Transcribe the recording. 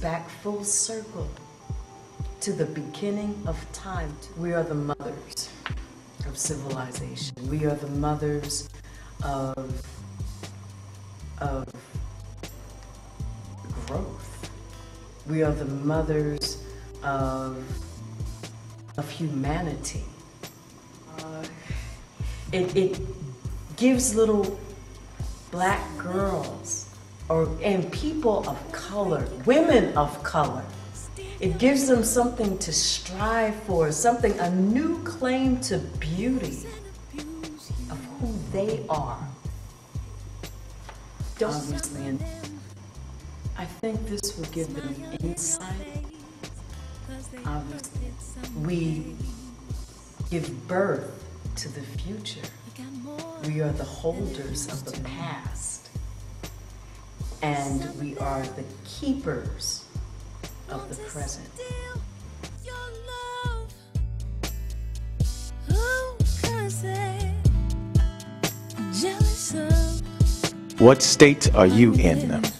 back full circle to the beginning of time. We are the mothers of civilization. We are the mothers of growth. We are the mothers of humanity. It gives little black girls and people of color, women of color, it gives them something to strive for, a new claim to beauty of who they are. Obviously, and I think this will give them insight. Obviously, we give birth to the future. We are the holders of the past, and we are the keepers of the present. What state are you in?